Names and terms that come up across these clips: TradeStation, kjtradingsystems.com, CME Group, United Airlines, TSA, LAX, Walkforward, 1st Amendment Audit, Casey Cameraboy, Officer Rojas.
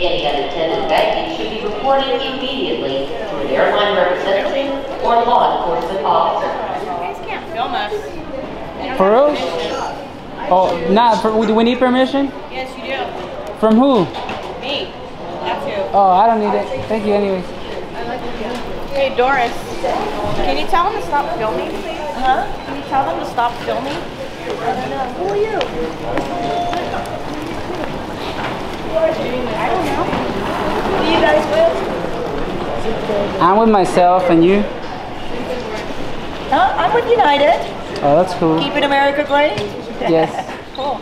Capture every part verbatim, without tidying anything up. any unattended baggage should be reported immediately to an airline representative or law enforcement officer. You can't film us. For real? Oh, nah, for, do we need permission? Yes, you do. From who? Me. That's you. Oh, I don't need it. Thank you anyways. Hey, Doris, can you tell them to stop filming, please? Huh? Can you tell them to stop filming? I don't know. Who are you? I don't know. Who are you guys with? I'm with myself, and you? Huh? I'm with United. Oh, that's cool. Keeping America great? Yes. Cool.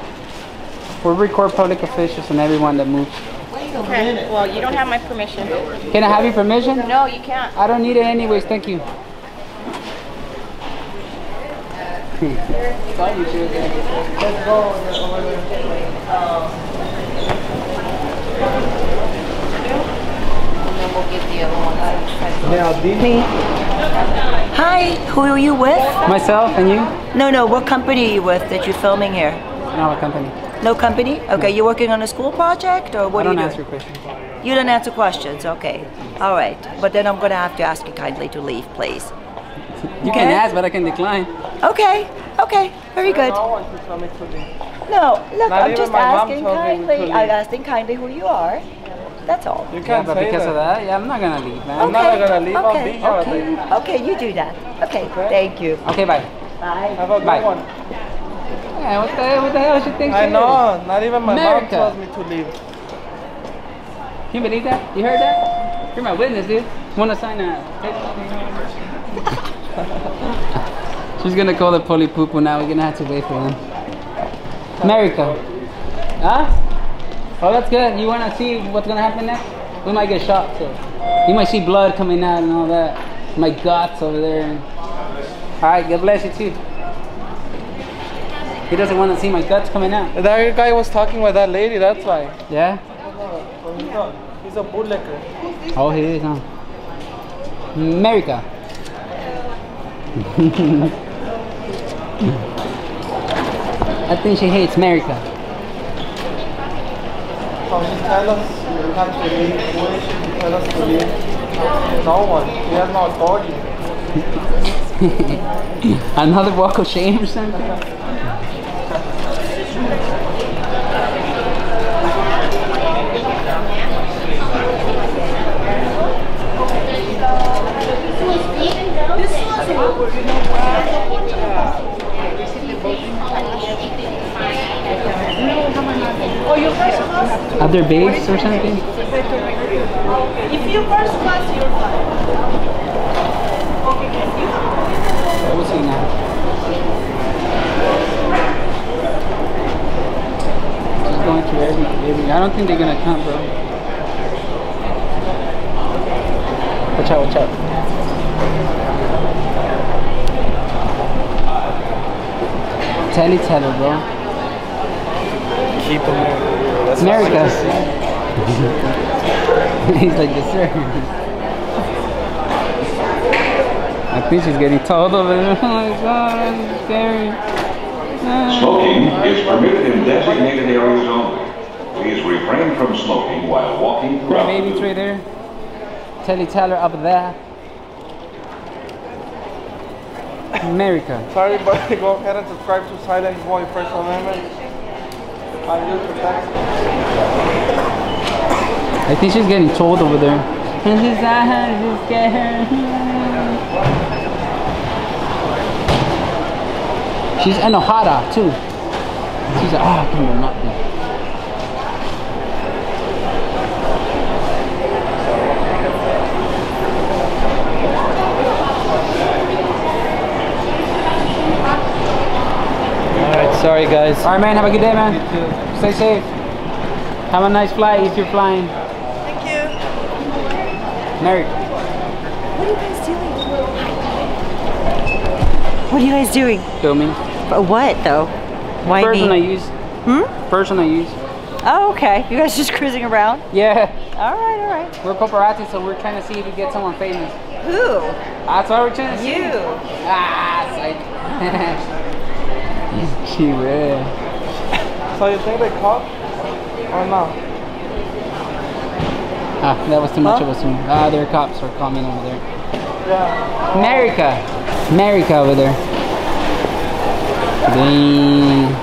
We'll record public officials and everyone that moves. Okay. Well, you don't have my permission. Can I have your permission? No, you can't. I don't need it anyways. Thank you. Hi, who are you with? Myself and you. No, no, what company are you with that you're filming here? Not a company. No company? Okay, no. You're working on a school project or what I are you doing? I don't answer questions. You don't answer questions, okay. All right, but then I'm going to have to ask you kindly to leave, please. You can ask, but I can decline. Okay, okay, very good. No one told me to leave. No, look, Not I'm just asking kindly. I'm asking kindly who you are. That's all. You can't yeah, but because that. of that, yeah, I'm not gonna leave, man. Okay. I'm not gonna leave. Okay. I'll be here okay. later. Okay, you do that. Okay. okay, thank you. Okay, bye. Bye. Have a good bye. one. Yeah, what the hell? What the hell? She thinks I she know. Is. Not even my America. mom tells me to leave. Can you believe that? You heard that? You're my witness, dude. Want to sign a? She's gonna call the poli poopo now. We're gonna have to wait for them. America. Huh? Oh, that's good. You wanna see what's gonna happen next? We might get shot, so you might see blood coming out and all that. My guts over there. All right. God bless you too. He doesn't want to see my guts coming out. That guy was talking with that lady, that's why. Yeah? He's a bootlegger. Oh, he is, huh? America. I think she hates America. So she tells us you have to leave. Why should she tell us to leave? No one. She has no authority. Another walk of shame or something? Are there babes or something? If you first class, you're fine. Okay, we'll see now. Just going through every baby. I don't think they're gonna come, bro. Watch out! Watch out! Telly, telly, bro. Keep them America. He's like, yes sir. I think she's getting told over there. Oh my god, I'm scary. Smoking is permitted in designated areas only. Please refrain from smoking while walking throughout. Baby tree there. Telly Teller up there. America. Sorry, but go ahead and subscribe to Silent Boy First Amendment. I think she's getting told over there. And she's scared. She's Enohara too. She's like, ah, oh, come on, not there. Sorry guys. Alright man, have a good day man. Stay safe. Have a nice flight if you're flying. Thank you. Mary. What are you guys doing? What are you guys doing? Filming. But what though? Why Person me? I use. Hmm? Person I use. Oh okay. You guys just cruising around? Yeah. Alright, alright. We're paparazzi so we're trying to see if we get someone famous. Who? That's why we're trying to you. see. You. Ah, psych. She will. So you think they caught or not? Ah, that was too much huh? of a zoom. Ah, there are cops are coming over there. Yeah. America! America over there. Dang.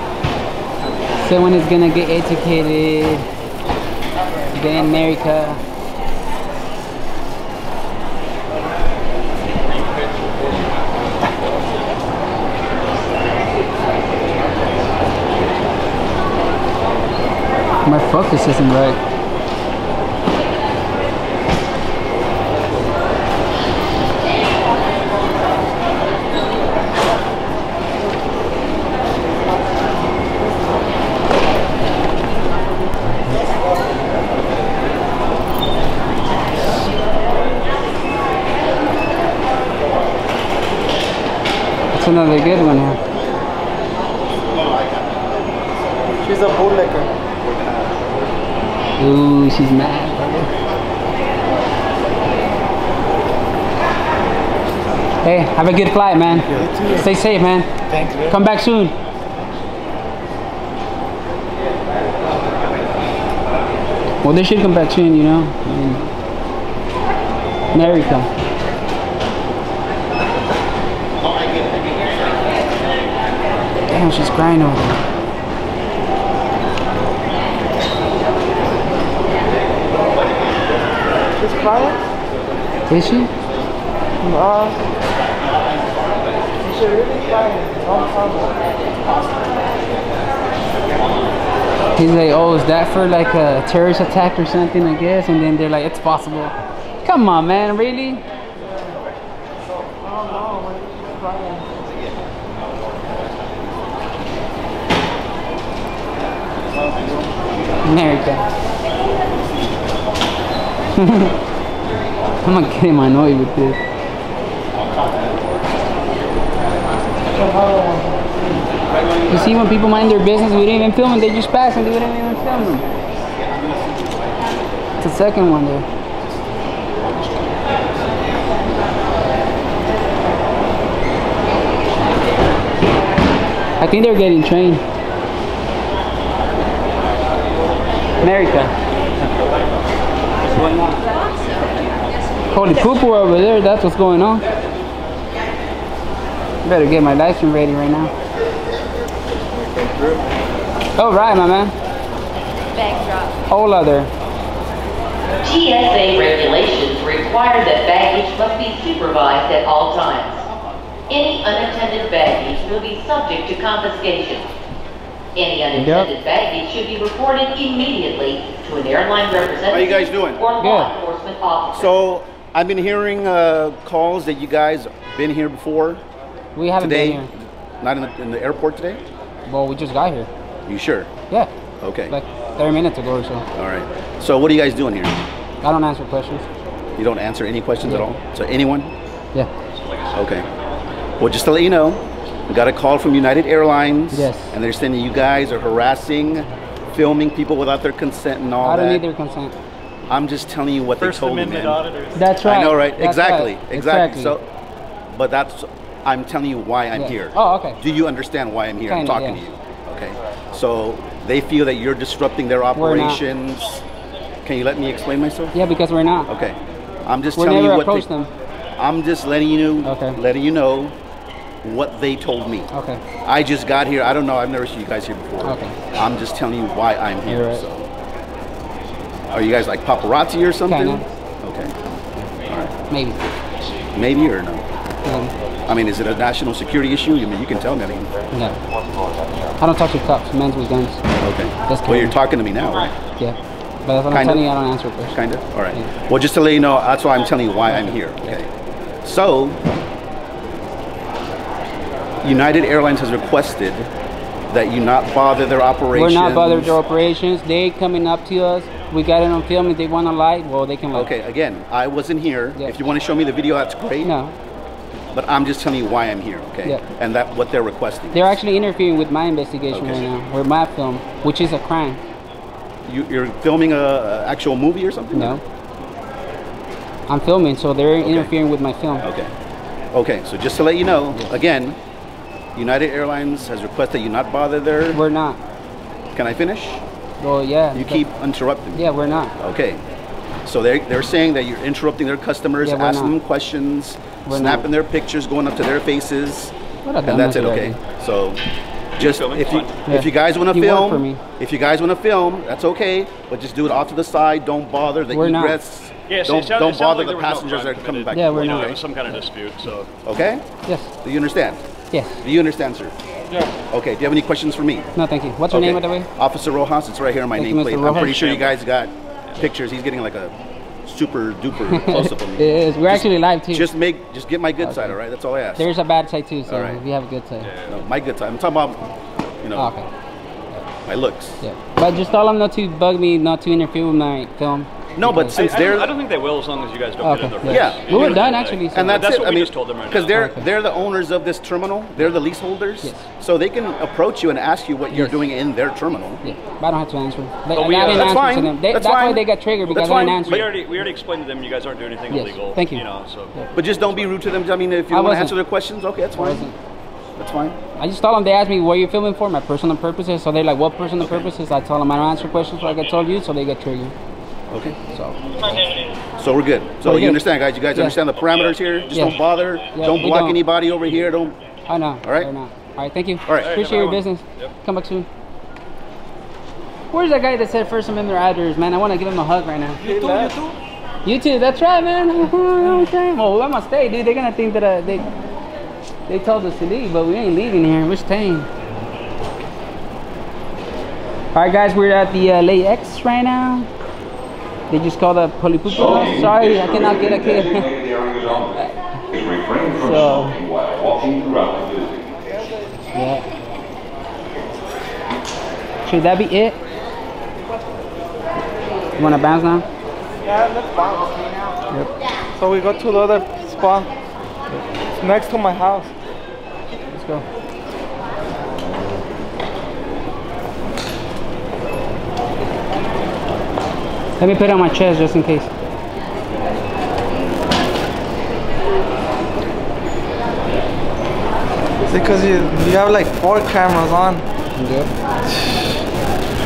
Someone is gonna get educated. Get in America. My focus isn't right. That's another good one here. She's a bootlegger. Ooh, she's mad. Hey, have a good flight, man. Yeah. Stay safe, man. Thanks, man. Come back soon. Well, they should come back soon, you know. I mean, America. Damn, she's crying over there. Is she crying? Is she? No. She's really crying. He's like, oh, is that for like a terrorist attack or something, I guess? And then they're like, it's possible. Come on, man, really? America. I'm not getting annoyed with this. You see, when people mind their business, we didn't even film them. They just pass and we didn't even film them. It's the second one there. I think they're getting trained. America. Holy poop, we're over there, that's what's going on. Better get my live stream ready right now. All right, my man. Backdrop. Whole other. T S A regulations require that baggage must be supervised at all times. Any unattended baggage will be subject to confiscation. Any unattended yep. baggage should be reported immediately to an airline representative. How are you guys doing? Or law yeah. enforcement officer. So I've been hearing uh, calls that you guys been here before. We haven't today, been here. Not in the, in the airport today? Well, we just got here. You sure? Yeah. Okay. Like thirty minutes ago or so. All right. So what are you guys doing here? I don't answer questions. You don't answer any questions yeah. at all? So anyone? Yeah. Okay. Well, just to let you know, we got a call from United Airlines, yes. and they're saying that you guys are harassing, filming people without their consent and all that. I don't that. need their consent. I'm just telling you what First they told me, man. Auditors. That's right. I know, right? Exactly. Right. exactly, exactly. So, but that's I'm telling you why I'm yeah. here. Oh, okay. Do you understand why I'm here? Kind I'm talking yeah. to you. Okay. So they feel that you're disrupting their operations. Can you let me explain myself? Yeah, because we're not. Okay. I'm just we're telling never you what they, them. I'm just letting you know. Okay. Letting you know. What they told me. Okay. I just got here. I don't know. I've never seen you guys here before. Okay. I'm just telling you why I'm here. Right. So, are you guys like paparazzi or something? Kinda. Okay. All right. Maybe. Maybe or no? Um, I mean, is it a national security issue? I mean, you can tell me. I mean. No. I don't talk to cops. Men's with guns. Okay. That's well, you're talking to me now, right? Yeah. But if I'm telling you, I don't answer questions. Kind of. All right. Yeah. Well, just to let you know, that's why I'm telling you why I'm here. Okay. So. United Airlines has requested that you not bother their operations. We're not bothering their operations. They coming up to us. We got it on film. If they want to lie, well, they can lie. Okay, again, I wasn't here. Yeah. If you want to show me the video, that's great. No. But I'm just telling you why I'm here, okay? Yeah. And that what they're requesting. They're actually interfering with my investigation okay. right now, with my film, which is a crime. You, you're filming an actual movie or something? No. I'm filming, so they're okay. interfering with my film. Okay. Okay, so just to let you know, again, United Airlines has requested you not bother their... We're not. Can I finish? Well, yeah. You keep interrupting me. Yeah, we're not. Okay. So they're, they're saying that you're interrupting their customers, yeah, asking them questions, we're snapping not. their pictures, going up to their faces, and that's it, okay? Idea. So just, if you, yeah. if you guys want to film, if you guys want to film, that's okay, but just do it off to the side, don't bother the egress, yeah, so don't, sound, don't bother like the passengers no that are coming back. Yeah, we're not. There was some kind of dispute, so. Okay? Yes. Do you understand? Yes. Do you understand, sir? Yeah. Okay, do you have any questions for me? No, thank you. What's your okay. name, by the way? Officer Rojas, it's right here on my nameplate. I'm pretty sure you guys got pictures. He's getting like a super duper close up on me. It is. We're just, actually live too. Just make, just get my good okay. side, all right? That's all I ask. There's a bad side too, so all right. if you have a good side. Yeah, yeah. No, my good side. I'm talking about, you know, oh, okay. my looks. Yeah. But just tell them not to bug me, not to interfere with my film. No, but since I, they're... I don't, I don't think they will as long as you guys don't okay. get in their yeah. yeah. We were done, actually. So and that's, that's it. What I mean, we just told them right now. Because they're, okay. they're the owners of this terminal. They're the leaseholders. Yes. So they can approach you and ask you what yes. you're doing in their terminal. Yeah, but I don't have to answer. They, but we, uh, that's fine. To them. They, that's that's fine. why they got triggered, because I didn't answer. We already, we already explained to them you guys aren't doing anything yes. illegal. Thank you. You know, so. yeah. But just don't be rude to them. I mean, if you want to answer their questions, okay, that's fine. That's fine. I just told them, they asked me, what are you filming for? My personal purposes. So they're like, what personal purposes? I told them, I don't answer questions like I told you, so they got triggered. Okay, so so we're good. So we're you good. understand, guys. You guys yeah. understand the parameters here. Just yeah. don't bother. Yeah, don't block don't. anybody over here. Don't. I know. All right. I know. All right. Thank you. All right. Appreciate your business. Yep. Come back soon. Where's that guy that said First Amendment rioters, man? I want to give him a hug right now. You too. You too. You too. That's right, man. Okay. Well, I'm gonna stay, dude. They're gonna think that uh, they they told us to leave, but we ain't leaving here. We're staying. All right, guys. We're at the uh, L A X right now. They just called a polipupo. Oh, sorry, I cannot get a kid. So, yeah. Should that be it? You want to bounce now? Yeah, let's bounce. Yep. So we go to the other spot. It's next to my house. Let's go. Let me put it on my chest just in case. Because you, you have like four cameras on. Yep.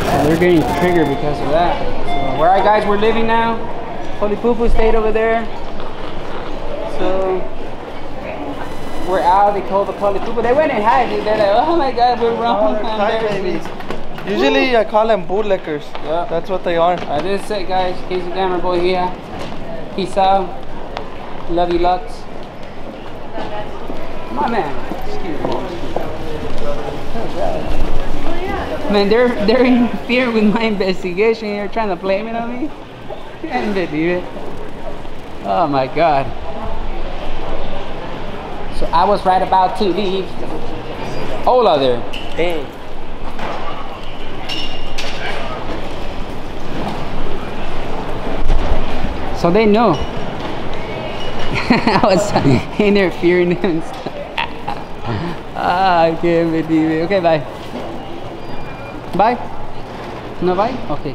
And we're getting triggered because of that. So, alright guys, we're leaving now. Polipupo stayed over there. So, we're out. They called the Polipupo. They went and hide. They're like, oh my god, we're wrong. Oh, hi, usually Woo. I call them bootlickers. Yeah, that's what they are. Alright, this is it, guys. Casey Cameraboy here. Peace out. Love you lots. My man. Excuse me. Man, they're they're interfering with my investigation. You're trying to blame it on me. Can't believe it. Oh my god. So I was right about to leave. Ola there. Hey. So they know. I was interfering and stuff. Ah, I can't believe it. Okay, bye. Bye? No, bye? Okay.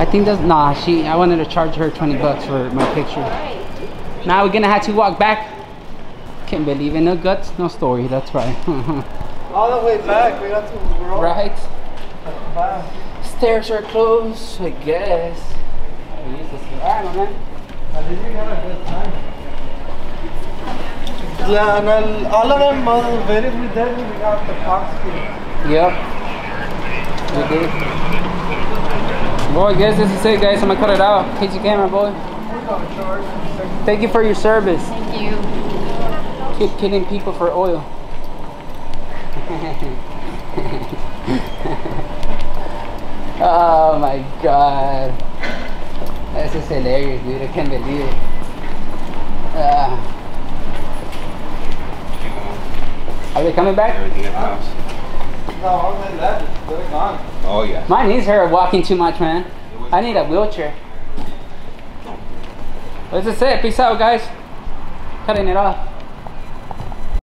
I think that's, nah, she, I wanted to charge her twenty bucks for my picture. Now we're gonna have to walk back. Can't believe it. No guts, no story. That's right. All the way back. We got to roll. Right. Wow. Stairs are closed, I guess. Alright, my man. I think we had a good time. Yeah, and I'll, all of them were very good there when we got the park school. Yep. We did. Well, I guess this is it, guys. I'm gonna cut it out. Hit your camera, boy. Thank you for your service. Thank you. Keep killing people for oil. Oh my god, this is hilarious, dude. I can't believe it. Uh, are they coming back? Everything at house. No, only that. They're gone. Oh yeah. My knees hurt walking too much, man. I need a wheelchair. This is it. Peace out, guys. Cutting it off.